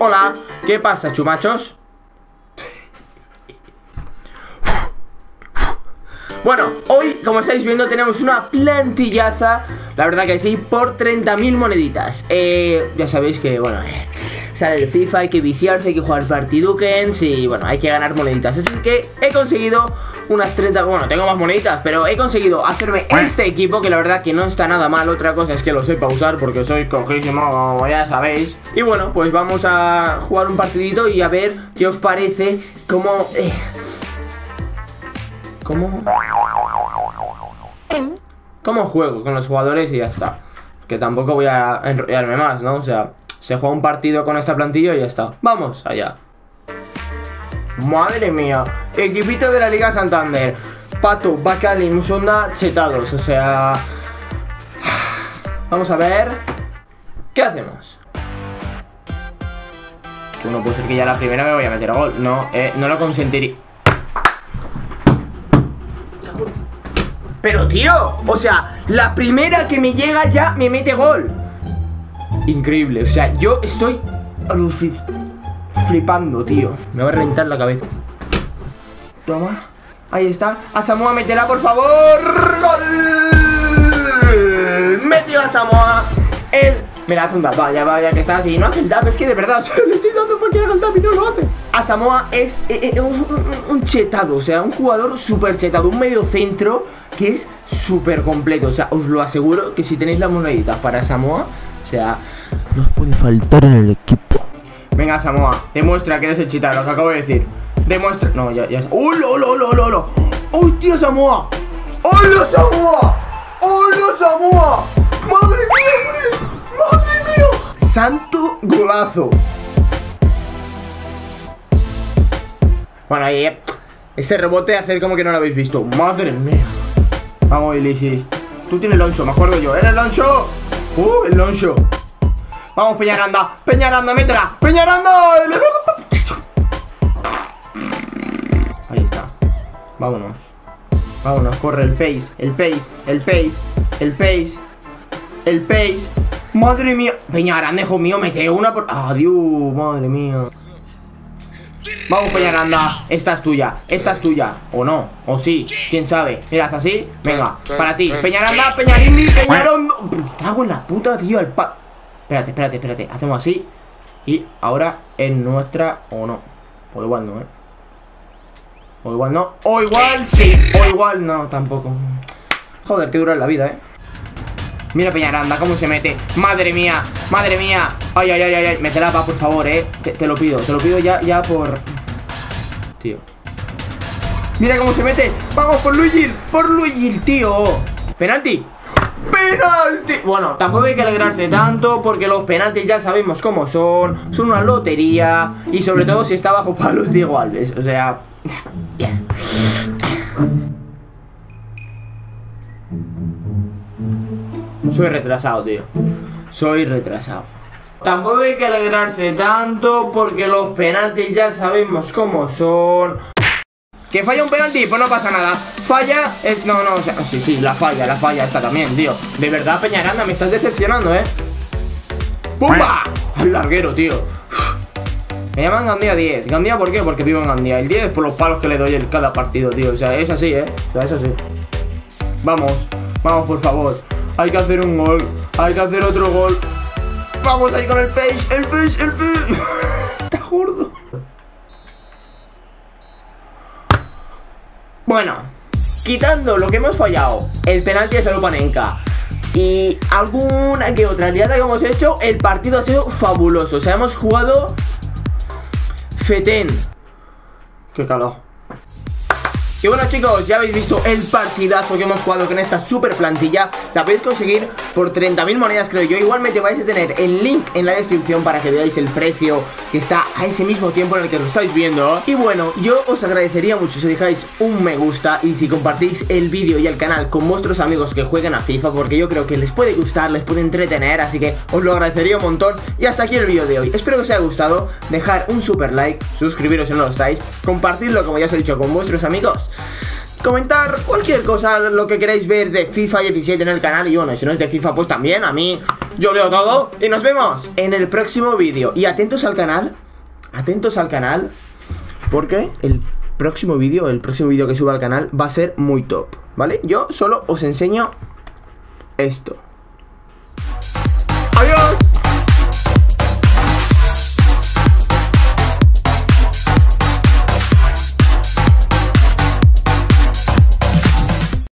Hola, ¿qué pasa, chumachos? Bueno, hoy, como estáis viendo, tenemos una plantillaza, la verdad que sí, por 30.000 moneditas. Ya sabéis que, bueno, sale el FIFA, hay que viciarse, hay que jugar partiduquens y, bueno, hay que ganar moneditas. Así que he conseguido unas 30, bueno, tengo más moneditas, pero he conseguido hacerme este equipo, que la verdad que no está nada mal. Otra cosa es que lo sepa usar, porque soy cojísimo, como ya sabéis. Y bueno, pues vamos a jugar un partidito y a ver qué os parece, cómo... ¿Cómo juego con los jugadores y ya está? Que tampoco voy a enrollarme más, ¿no? O sea, se juega un partido con esta plantilla y ya está. ¡Vamos allá! ¡Madre mía! Equipito de la Liga Santander. Pato, Bacali, Musonda, chetados. O sea... Vamos a ver... ¿Qué hacemos? No puede ser que ya la primera me voy a meter a gol. No, no lo consentiría. Pero tío, o sea, la primera que me llega ya me mete gol. Increíble, o sea, yo estoy flipando, tío. Me va a reventar la cabeza. Toma, ahí está. Asamoa, métela, por favor. ¡Gol! Metió Asamoa. Él me la hace un tap. Vaya, vaya que está así. No hace el tap, es que de verdad, o sea, le estoy dando para que haga el tap y no lo hace. Asamoa es un chetado, o sea, un jugador súper chetado, un medio centro que es súper completo. O sea, os lo aseguro que si tenéis las moneditas para Asamoa, o sea, no os puede faltar en el equipo. Venga, Asamoa, demuestra que eres el chetado, lo que acabo de decir. Demuestra... No, ya... ¡Hola! ¡Hostia, Asamoa! ¡Hola, Asamoa! ¡Hola, Asamoa! ¡Madre mía, güey! ¡Madre mía! ¡Santo golazo! Bueno, ahí ese rebote, hacer como que no lo habéis visto. ¡Madre mía! Vamos, Elisei. Tú tienes Loncho, me acuerdo yo. ¡Eres Loncho! ¡El Loncho! ¡Vamos, Peñaranda! ¡Peñaranda, métela! ¡Peñaranda! Ahí está. Vámonos. Vámonos, corre el pace. El pace, el pace, el pace. El pace. ¡Madre mía! Peñaranda, hijo mío, mete una por... ¡Adiós! ¡Madre mía! Vamos, Peñaranda, esta es tuya. Esta es tuya, o no, o sí. Quién sabe, mira, haz así, venga. Para ti, Peñaranda, Peñarini, Peñarón. Me cago en la puta, tío, el pa... Espérate, hacemos así. Y ahora es nuestra, o no. O igual no, o igual no, o igual sí. O igual no, tampoco. Joder, qué dura es la vida, Mira Peñaranda, cómo se mete. Madre mía, madre mía. Ay, ay, ay, ay, métela, va, por favor, te lo pido, ya por... Tío, mira cómo se mete. Vamos, por Luigi, tío. Penalti. ¡Penalti! Bueno, tampoco hay que alegrarse tanto, porque los penaltis ya sabemos cómo son. Son una lotería. Y sobre todo si está bajo palos de iguales. O sea... Yeah. Soy retrasado, tío. Soy retrasado. Tampoco hay que alegrarse tanto, porque los penaltis ya sabemos cómo son. ¿Que falla un penalti? Pues no pasa nada. Falla es... No, o sea... Sí, la falla esta también, tío. De verdad, Peñaranda, me estás decepcionando, ¡Pumba! Al larguero, tío. Me llaman Gandía 10. ¿Gandía por qué? Porque vivo en Gandía. El 10 es por los palos que le doy en cada partido, tío. O sea, es así, O sea, es así. Vamos, por favor. Hay que hacer un gol. Hay que hacer otro gol. Vamos ahí con el page. El page. Está gordo. Bueno, quitando lo que hemos fallado, el penalti de Salopanenka y alguna que otra liada que hemos hecho, el partido ha sido fabuloso. O sea, hemos jugado fetén. Qué calor. Y bueno, chicos, ya habéis visto el partidazo que hemos jugado con esta super plantilla. La podéis conseguir por 30.000 monedas, creo yo. Igualmente vais a tener el link en la descripción para que veáis el precio que está a ese mismo tiempo en el que lo estáis viendo. Y bueno, yo os agradecería mucho si dejáis un me gusta y si compartís el vídeo y el canal con vuestros amigos que juegan a FIFA, porque yo creo que les puede gustar, les puede entretener, así que os lo agradecería un montón. Y hasta aquí el vídeo de hoy. Espero que os haya gustado. Dejar un super like, suscribiros si no lo estáis, compartidlo, como ya os he dicho, con vuestros amigos. comentar cualquier cosa, lo que queráis ver de FIFA 17 en el canal. Y bueno, si no es de FIFA, pues también, a mí, yo leo todo. Y nos vemos en el próximo vídeo. Y atentos al canal, porque el próximo vídeo que suba al canal va a ser muy top, ¿vale? Yo solo os enseño esto.